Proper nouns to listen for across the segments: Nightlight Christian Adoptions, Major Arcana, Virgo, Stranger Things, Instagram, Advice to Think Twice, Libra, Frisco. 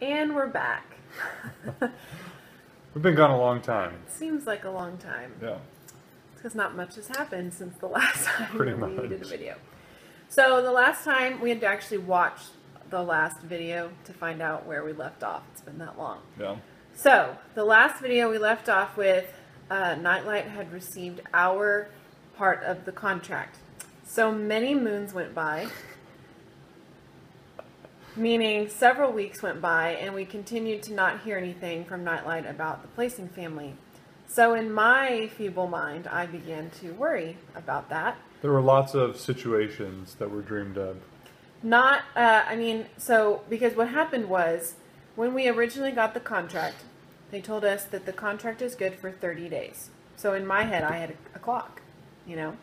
And we're back. We've been gone a long time. It seems like a long time. Yeah. Because not much has happened since the last time we did a video. So the last time we had to actually watch the last video to find out where we left off. It's been that long. Yeah. So the last video we left off with, Nightlight had received our part of the contract. So many moons went by, meaning several weeks went by, and we continued to not hear anything from Nightlight about the Placing family. So in my feeble mind, I began to worry about that. There were lots of situations that were dreamed of. Not, I mean, so, because what happened was, when we originally got the contract, they told us that the contract is good for 30 days. So in my head, I had a clock, you know?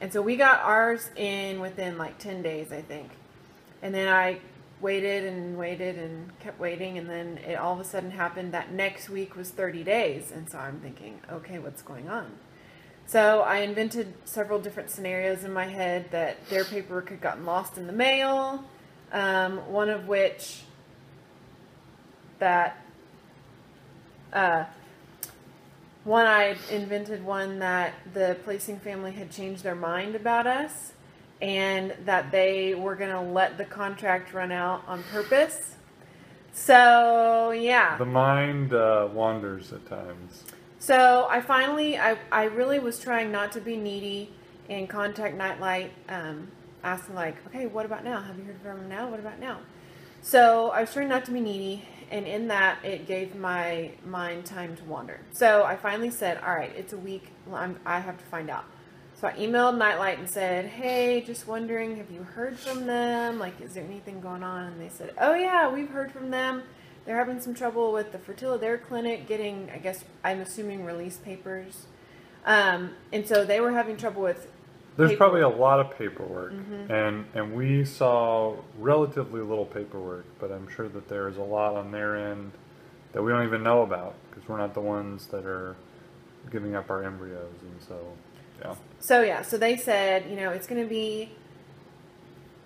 And so we got ours in within like 10 days, I think. And then I waited and waited and kept waiting, and then it all of a sudden happened that next week was 30 days. And so I'm thinking, okay, what's going on? So I invented several different scenarios in my head that their paperwork had gotten lost in the mail, one of which that I invented one that the Placing family had changed their mind about us, and that they were going to let the contract run out on purpose. So, yeah. The mind wanders at times. So, I finally, I really was trying not to be needy and contact Nightlight, asking like, okay, what about now? Have you heard from him now? What about now? So, I was trying not to be needy, and in that, it gave my mind time to wander. So, I finally said, all right, it's a week. I have to find out. So I emailed Nightlight and said, hey, just wondering, have you heard from them? Like, is there anything going on? And they said, oh yeah, we've heard from them. They're having some trouble with the fertility, their clinic getting, I guess, I'm assuming release papers. And so they were having trouble with There's probably a lot of paperwork. Mm-hmm. And we saw relatively little paperwork, but I'm sure that there's a lot on their end that we don't even know about because we're not the ones that are giving up our embryos. And so... Yeah. So, yeah, so they said, you know, it's going to be,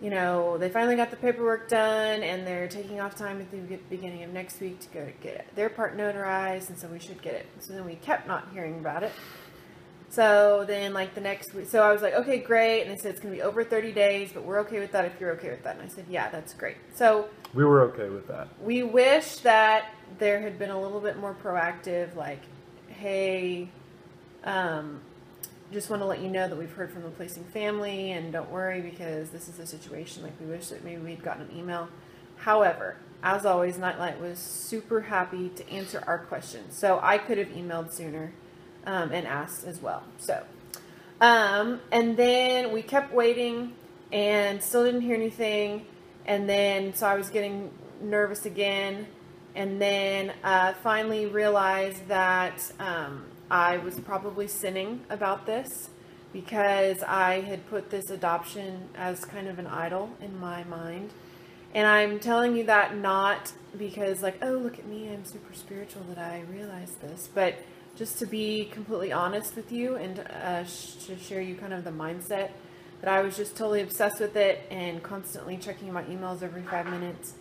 you know, they finally got the paperwork done, and they're taking off time at the beginning of next week to go get their part notarized, and so we should get it. So then we kept not hearing about it. So then, like, the next week, so I was like, okay, great, and they said it's going to be over 30 days, but we're okay with that if you're okay with that. And I said, yeah, that's great. So we were okay with that. We wish that there had been a little bit more proactive, like, hey, just want to let you know that we've heard from the Placing family, and don't worry because this is a situation. Like, we wish that maybe we'd gotten an email. However, as always, Nightlight was super happy to answer our questions. So I could have emailed sooner and asked as well. So, and then we kept waiting and still didn't hear anything. And then, so I was getting nervous again. And then finally realized that, I was probably sinning about this because I had put this adoption as kind of an idol in my mind. And I'm telling you that not because like, oh, look at me, I'm super spiritual that I realized this, but just to be completely honest with you and to share you kind of the mindset that I was just totally obsessed with it and constantly checking my emails every 5 minutes.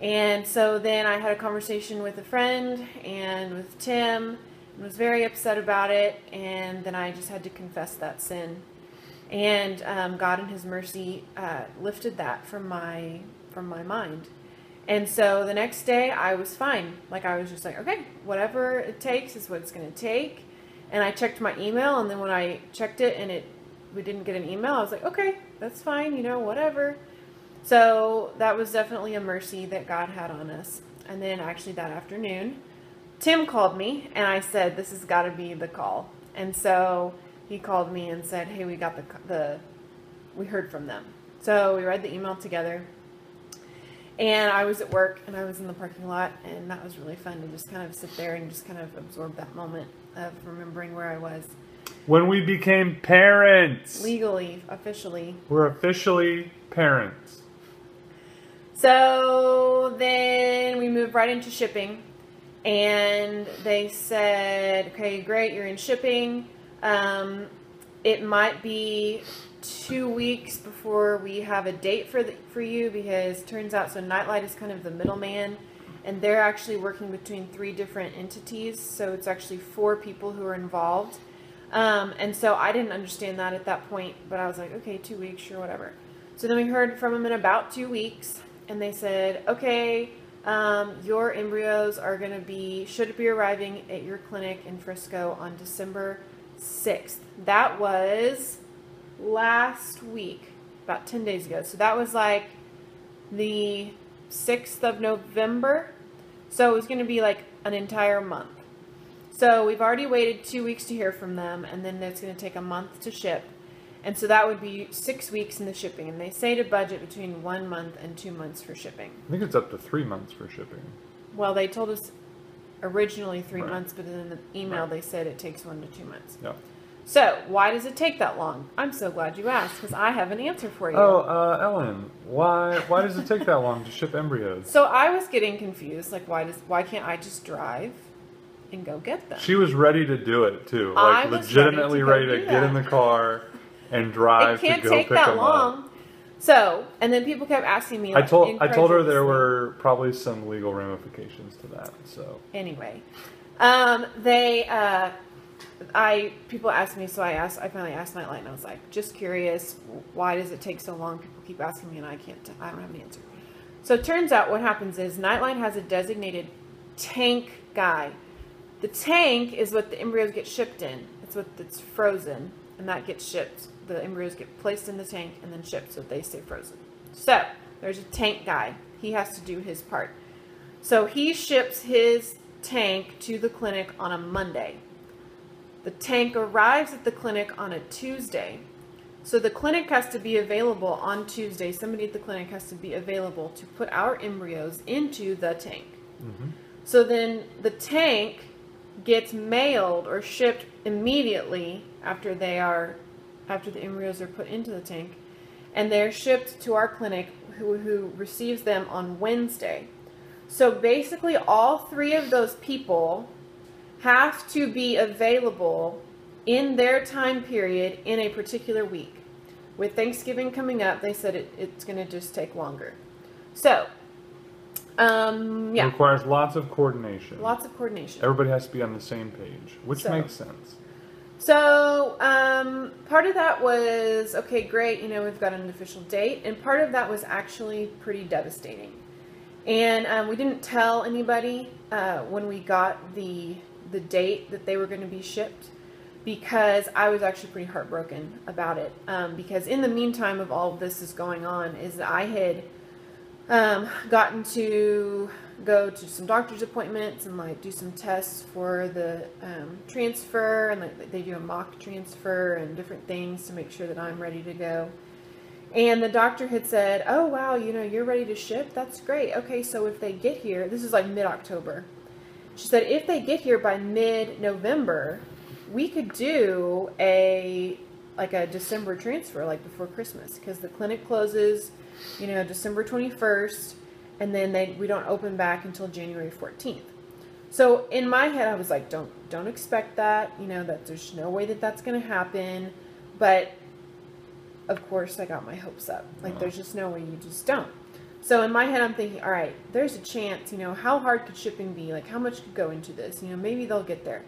And so then I had a conversation with a friend and with Tim, I was very upset about it, and then I just had to confess that sin, and God in His mercy lifted that from my mind. And so the next day I was fine. Like, I was just like, okay, whatever it takes is what it's going to take. And I checked my email, and then when I checked it and we didn't get an email, I was like, okay, that's fine, you know, whatever. So that was definitely a mercy that God had on us. And then actually that afternoon, Tim called me, and I said, this has got to be the call. And so he called me and said, hey, we got we heard from them. So we read the email together, and I was at work, and I was in the parking lot, and that was really fun to just kind of sit there and just kind of absorb that moment of remembering where I was. When we became parents. Legally, officially. We're officially parents. So then we moved right into shipping. And they said, okay, great, you're in shipping. It might be 2 weeks before we have a date for you because it turns out, so Nightlight is kind of the middleman, and they're actually working between 3 different entities, so it's actually 4 people who are involved. And so I didn't understand that at that point, but I was like, okay, 2 weeks, sure, whatever. So then we heard from them in about 2 weeks, and they said, okay, your embryos are going to be, should be arriving at your clinic in Frisco on December 6th. That was last week, about 10 days ago. So that was like the 6th of November. So it was going to be like an entire month. So we've already waited 2 weeks to hear from them, and then it's going to take a month to ship. And so that would be 6 weeks in the shipping. And they say to budget between 1 month and 2 months for shipping. I think it's up to 3 months for shipping. Well, they told us originally 3 months, but in the email they said it takes 1 to 2 months. Yeah. So why does it take that long? I'm so glad you asked, because I have an answer for you. Oh, Ellen, why does it take that long to ship embryos? So I was getting confused, like why can't I just drive and go get them? She was ready to do it too, like legitimately ready to get in the car and drive to go pick them up. It can't take that long. So, and then people kept asking me. Like, I told her there were probably some legal ramifications to that. So anyway, people asked me, so I finally asked Nightlight, and I was like, just curious, why does it take so long? People keep asking me, and I don't have an answer. So it turns out what happens is Nightlight has a designated tank guy. The tank is what the embryos get shipped in. It's what that's frozen, and that gets shipped. The embryos get placed in the tank and then shipped, so they stay frozen. So there's a tank guy. He has to do his part. So he ships his tank to the clinic on a Monday. The tank arrives at the clinic on a Tuesday. So the clinic has to be available on Tuesday. Somebody at the clinic has to be available to put our embryos into the tank. Mm-hmm. So then the tank gets mailed or shipped immediately after the embryos are put into the tank, and they're shipped to our clinic, who receives them on Wednesday. So basically all 3 of those people have to be available in their time period in a particular week. With Thanksgiving coming up, they said it's going to just take longer. So, yeah. It requires lots of coordination. Lots of coordination. Everybody has to be on the same page, which makes sense. So, part of that was, okay, great, we've got an official date. And part of that was actually pretty devastating. And we didn't tell anybody when we got the date that they were going to be shipped, because I was actually pretty heartbroken about it. Because in the meantime of all of this is going on is that I had gotten to go to some doctor's appointments and like do some tests for the transfer, and like they do a mock transfer and different things to make sure that I'm ready to go. And the doctor had said, oh wow, you're ready to ship, that's great, okay, so if they get here, this is like mid-October, she said, if they get here by mid-November, we could do a December transfer, like before Christmas, because the clinic closes December 21st, and then we don't open back until January 14th. So in my head, I was like, don't expect that, that there's no way that that's going to happen. But of course I got my hopes up. Like there's just no way, you just don't. So in my head, I'm thinking, all right, there's a chance, how hard could shipping be? Like how much could go into this? Maybe they'll get there.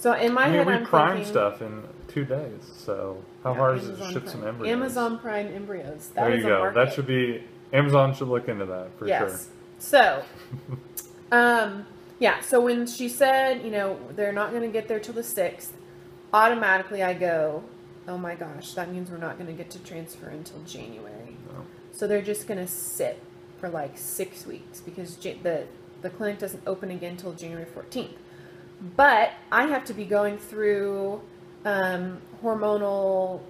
So in my head, I'm thinking. We prime stuff in 2 days. So how hard is it to ship some embryos? Amazon Prime embryos. There you go. That should be. Amazon should look into that for sure. Yes. So, yeah. So when she said, they're not going to get there till the 6th, automatically I go, oh my gosh, that means we're not going to get to transfer until January. No. So they're just going to sit for like 6 weeks, because the clinic doesn't open again till January 14th. But I have to be going through hormonal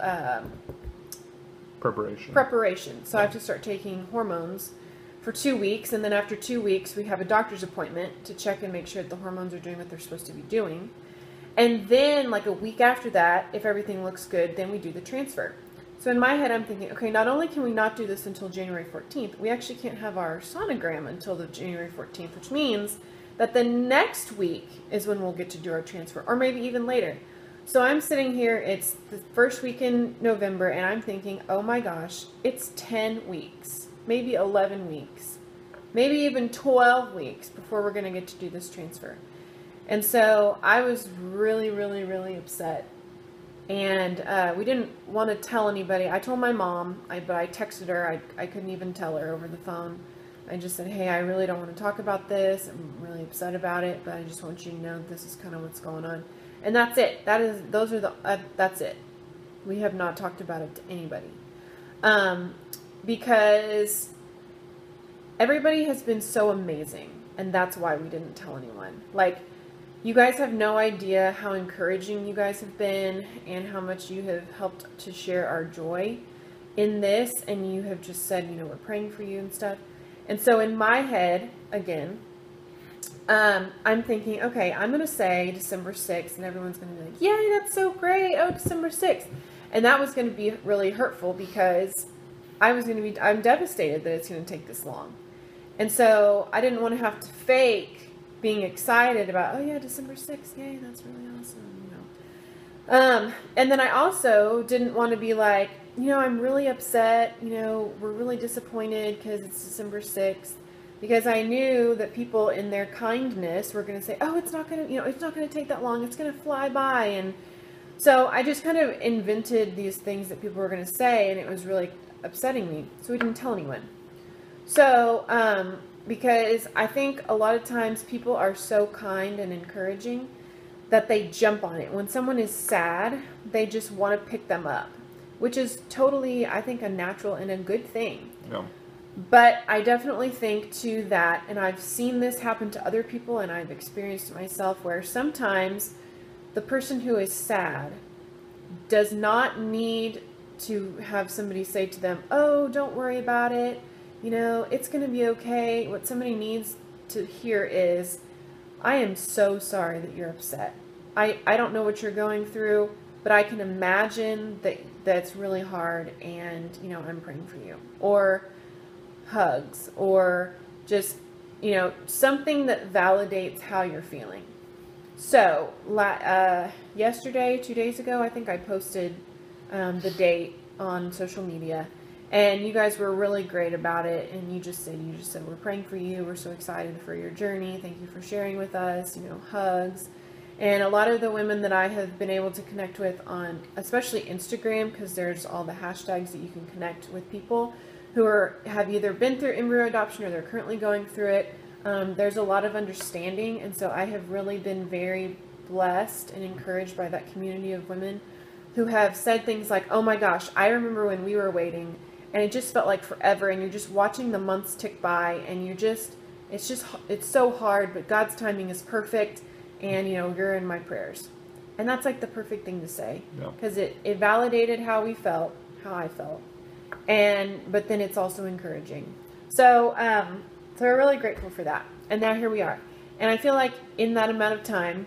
preparation. So I have to start taking hormones for 2 weeks, and then after 2 weeks we have a doctor's appointment to check and make sure that the hormones are doing what they're supposed to be doing. And then like a week after that, if everything looks good, then we do the transfer. So in my head, I'm thinking, okay, not only can we not do this until January 14th, we actually can't have our sonogram until the January 14th, which means that the next week is when we'll get to do our transfer, or maybe even later. So I'm sitting here, it's the first week in November, and I'm thinking, oh my gosh, it's 10 weeks, maybe 11 weeks maybe even 12 weeks before we're going to get to do this transfer. And so I was really, really, really upset. And we didn't want to tell anybody. I told my mom, but I texted her. I couldn't even tell her over the phone. I just said, hey, I really don't want to talk about this. I'm really upset about it, but I just want you to know this is kind of what's going on. And that's it. That's it. We have not talked about it to anybody. Because everybody has been so amazing, and that's why we didn't tell anyone. Like, you guys have no idea how encouraging you guys have been and how much you have helped to share our joy in this, and you have just said, you know, we're praying for you and stuff. And so in my head, again, I'm thinking, okay, I'm going to say December 6th, and everyone's going to be like, yay, that's so great, oh, December 6th. And that was going to be really hurtful because I'm devastated that it's going to take this long. And so I didn't want to have to fake being excited about, oh, yeah, December 6th, yay, that's really awesome, you know. And then I also didn't want to be like, you know, I'm really upset, you know, we're really disappointed because it's December 6th. Because I knew that people in their kindness were going to say, oh, it's not going to, you know, it's not going to take that long. It's going to fly by. And so I just kind of invented these things that people were going to say, and it was really upsetting me. So we didn't tell anyone. So because I think a lot of times people are so kind and encouraging that they jump on it. When someone is sad, they just want to pick them up, which is totally, I think, a natural and a good thing. Yeah. But I definitely think to that, and I've seen this happen to other people, and I've experienced it myself, where sometimes the person who is sad does not need to have somebody say to them, oh, don't worry about it, you know, it's going to be okay. What somebody needs to hear is, I am so sorry that you're upset. I don't know what you're going through, but I can imagine that that's really hard, and, you know, I'm praying for you. Or hugs, or just, you know, something that validates how you're feeling. So yesterday, 2 days ago, I think I posted the date on social media, and you guys were really great about it, and you just said we're praying for you, we're so excited for your journey, thank you for sharing with us, you know, hugs. And a lot of the women that I have been able to connect with on especially Instagram, because there's all the hashtags that you can connect with people who have either been through embryo adoption or they're currently going through it. There's a lot of understanding, and so I have really been very blessed and encouraged by that community of women who have said things like, oh my gosh, I remember when we were waiting, and it just felt like forever, and you're just watching the months tick by, and it's so hard, but God's timing is perfect, and, you know, you're in my prayers. And that's like the perfect thing to say, because yeah. It validated how we felt, how I felt. But then it's also encouraging. So we're really grateful for that. And now here we are. And I feel like in that amount of time,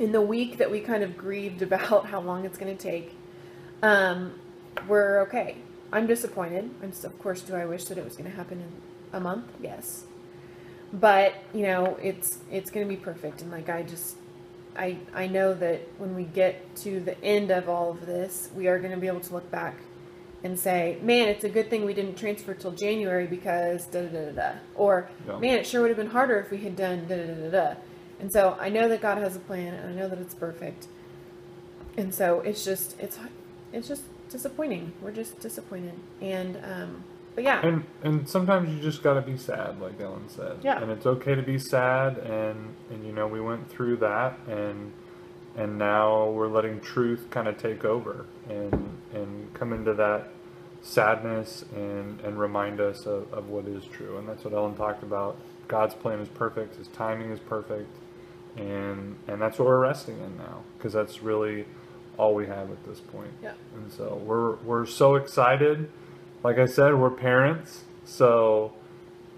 in the week that we kind of grieved about how long it's going to take, we're okay. I'm disappointed. Of course, do I wish that it was going to happen in a month? Yes. But, you know, it's going to be perfect. And like, I know that when we get to the end of all of this, we are going to be able to look back and say, man, it's a good thing we didn't transfer till January because da-da-da-da-da. Or, yeah. Man, it sure would have been harder if we had done da-da-da-da-da. And so I know that God has a plan, and I know that it's perfect. And so it's just disappointing. We're just disappointed. And, but yeah. And sometimes you just got to be sad, like Ellen said. Yeah. And it's okay to be sad, and you know, we went through that, and now we're letting truth kind of take over and come into that sadness and remind us of what is true. And that's what Ellen talked about. God's plan is perfect. His timing is perfect. And that's what we're resting in now, because that's really all we have at this point. Yeah. And so we're so excited. Like I said, we're parents. So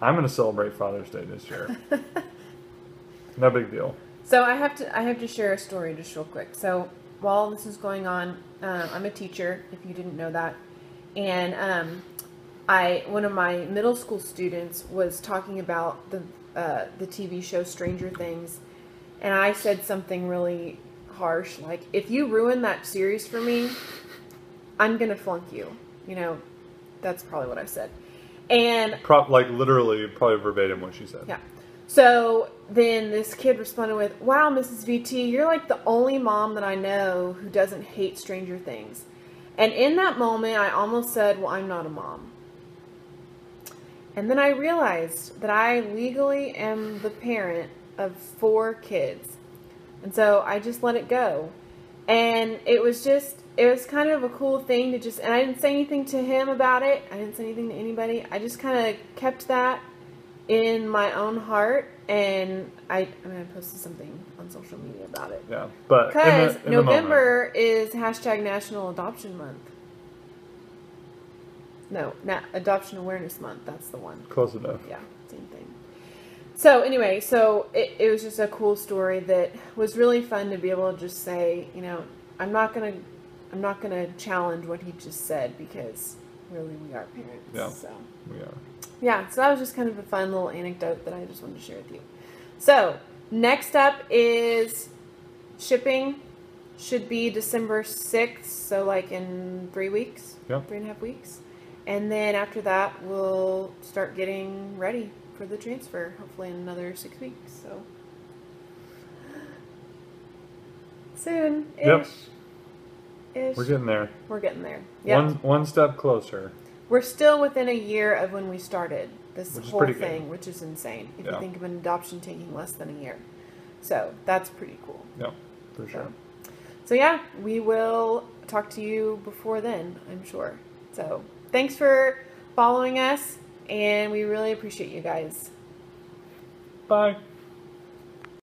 I'm going to celebrate Father's Day this year. No big deal. So I have to share a story just real quick. So while this is going on, I'm a teacher, if you didn't know that, and one of my middle school students was talking about the TV show Stranger Things, and I said something really harsh, like, if you ruin that series for me, I'm gonna flunk you. You know, that's probably what I said. And like literally, probably verbatim what she said. Yeah. So then this kid responded with, "Wow, Mrs. VT, you're like the only mom that I know who doesn't hate Stranger Things." And in that moment, I almost said, "Well, I'm not a mom." And then I realized that I legally am the parent of 4 kids. And so I just let it go. And it was just, it was kind of a cool thing to just, and I didn't say anything to him about it. I didn't say anything to anybody. I just kind of kept that in my own heart. And I mean, I posted something on social media about it. Yeah, but because November is hashtag National Adoption Month. No, Adoption Awareness Month. That's the one. Close enough. Yeah, same thing. So anyway, so it was just a cool story that was really fun to be able to just say, you know, I'm not gonna challenge what he just said because really we are parents. Yeah, so we are. Yeah, so that was just kind of a fun little anecdote that I just wanted to share with you. So next up is shipping. Should be December 6th, so like in 3 weeks. Yeah. 3.5 weeks. And then after that, we'll start getting ready for the transfer, hopefully in another 6 weeks. So soon-ish. Yep. Ish. We're getting there. We're getting there. Yep. One step closer. We're still within a year of when we started this whole thing, which is insane. If you think of an adoption taking less than a year. So that's pretty cool. Yeah, for sure. So yeah, we will talk to you before then, I'm sure. So thanks for following us, and we really appreciate you guys. Bye.